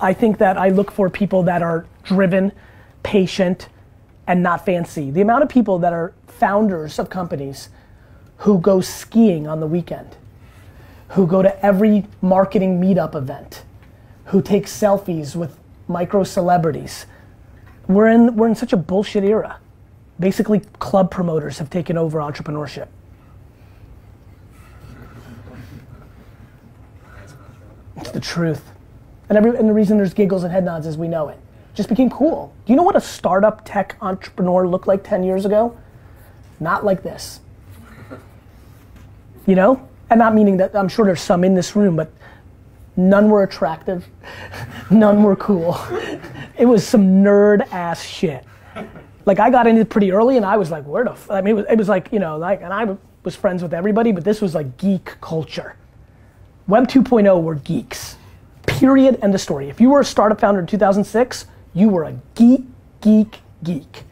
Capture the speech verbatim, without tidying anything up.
I think that I look for people that are driven, patient, and not fancy. The amount of people that are founders of companies who go skiing on the weekend, who go to every marketing meetup event, who take selfies with micro celebrities. We're in, we're in such a bullshit era. Basically, club promoters have taken over entrepreneurship. It's the truth. And, every, and the reason there's giggles and head nods is we know it. Just became cool. Do you know what a startup tech entrepreneur looked like ten years ago? Not like this. You know? And not meaning that, I'm sure there's some in this room, but none were attractive. None were cool. It was some nerd ass shit. Like, I got into it pretty early and I was like, where the f-? I mean, it was, it was like, you know, like, and I was friends with everybody, but this was like geek culture. Web two point oh were geeks. Period, end of story. If you were a startup founder in two thousand six, you were a geek, geek, geek.